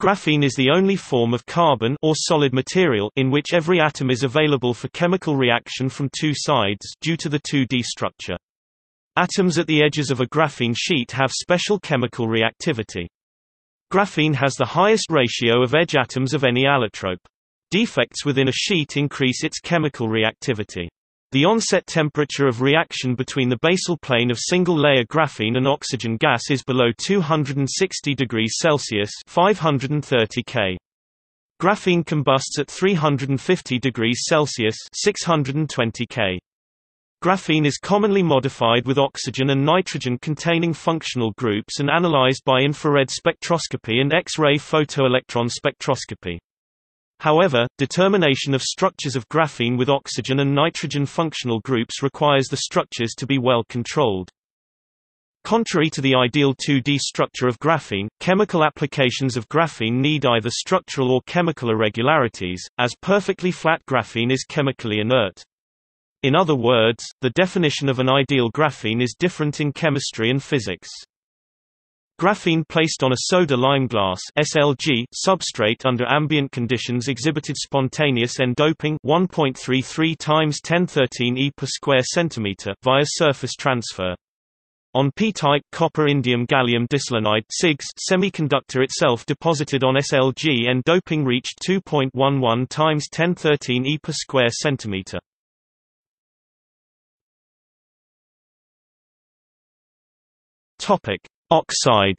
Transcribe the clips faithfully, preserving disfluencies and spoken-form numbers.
Graphene is the only form of carbon or solid material in which every atom is available for chemical reaction from two sides due to the two D structure. Atoms at the edges of a graphene sheet have special chemical reactivity. Graphene has the highest ratio of edge atoms of any allotrope. Defects within a sheet increase its chemical reactivity. The onset temperature of reaction between the basal plane of single-layer graphene and oxygen gas is below two hundred sixty degrees Celsius (five hundred thirty Kelvin). Graphene combusts at three hundred fifty degrees Celsius (six hundred twenty Kelvin). Graphene is commonly modified with oxygen and nitrogen-containing functional groups and analyzed by infrared spectroscopy and X-ray photoelectron spectroscopy. However, determination of structures of graphene with oxygen and nitrogen functional groups requires the structures to be well controlled. Contrary to the ideal two D structure of graphene, chemical applications of graphene need either structural or chemical irregularities, as perfectly flat graphene is chemically inert. In other words, the definition of an ideal graphene is different in chemistry and physics. Graphene placed on a soda-lime glass (S L G) substrate under ambient conditions exhibited spontaneous endoping one point three three times ten to the thirteen E per square centimeter via surface transfer. On p-type copper indium gallium diselenide (C I G S) semiconductor itself deposited on S L G, endoping reached two point one one times ten to the thirteen E per square centimeter. Topic: Oxide.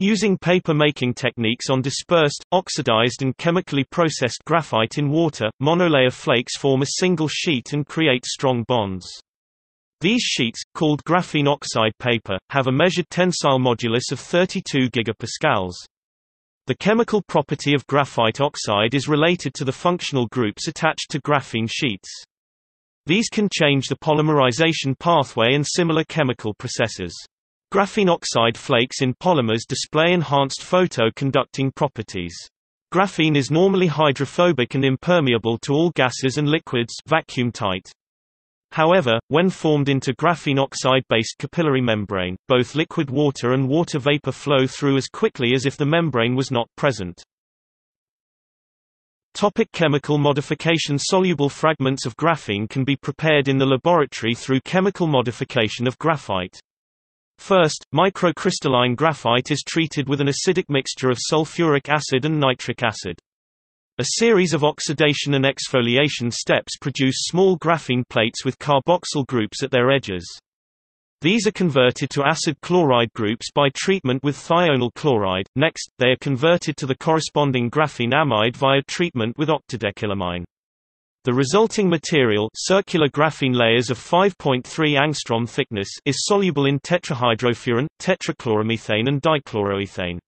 Using paper-making techniques on dispersed, oxidized and chemically processed graphite in water, monolayer flakes form a single sheet and create strong bonds. These sheets, called graphene oxide paper, have a measured tensile modulus of thirty-two gigapascals. The chemical property of graphite oxide is related to the functional groups attached to graphene sheets. These can change the polymerization pathway and similar chemical processes. Graphene oxide flakes in polymers display enhanced photo-conducting properties. Graphene is normally hydrophobic and impermeable to all gases and liquids, vacuum-tight. However, when formed into graphene oxide-based capillary membrane, both liquid water and water vapor flow through as quickly as if the membrane was not present. Topic: chemical modification. Soluble fragments of graphene can be prepared in the laboratory through chemical modification of graphite. First, microcrystalline graphite is treated with an acidic mixture of sulfuric acid and nitric acid. A series of oxidation and exfoliation steps produce small graphene plates with carboxyl groups at their edges. These are converted to acid chloride groups by treatment with thionyl chloride. Next, they are converted to the corresponding graphene amide via treatment with octadecilamine. The resulting material, circular graphene layers of five point three angstrom thickness, is soluble in tetrahydrofuran, tetrachloromethane and dichloroethane.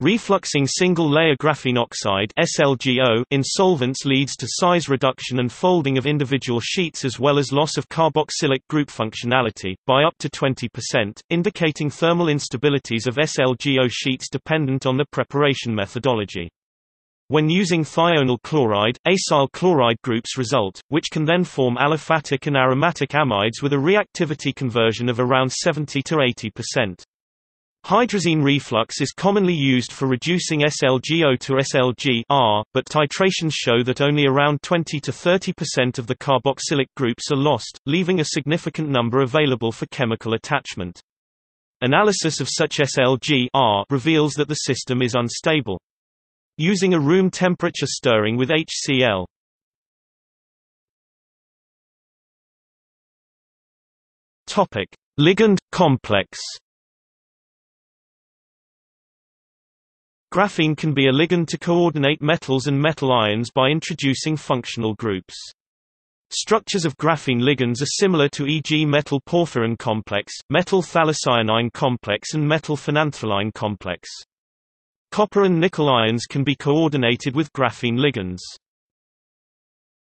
Refluxing single-layer graphene oxide (S L G O) in solvents leads to size reduction and folding of individual sheets as well as loss of carboxylic group functionality, by up to twenty percent, indicating thermal instabilities of S L G O sheets dependent on the preparation methodology. When using thionyl chloride, acyl chloride groups result, which can then form aliphatic and aromatic amides with a reactivity conversion of around seventy to eighty percent. Hydrazine reflux is commonly used for reducing S L G O to S L G R, but titrations show that only around twenty to thirty percent of the carboxylic groups are lost, leaving a significant number available for chemical attachment. Analysis of such S L G R reveals that the system is unstable. Using a room temperature stirring with H C l. Topic: Ligand complex. Graphene can be a ligand to coordinate metals and metal ions by introducing functional groups. Structures of graphene ligands are similar to for example metal porphyrin complex, metal thalassionine complex and metal phenantholine complex. Copper and nickel ions can be coordinated with graphene ligands.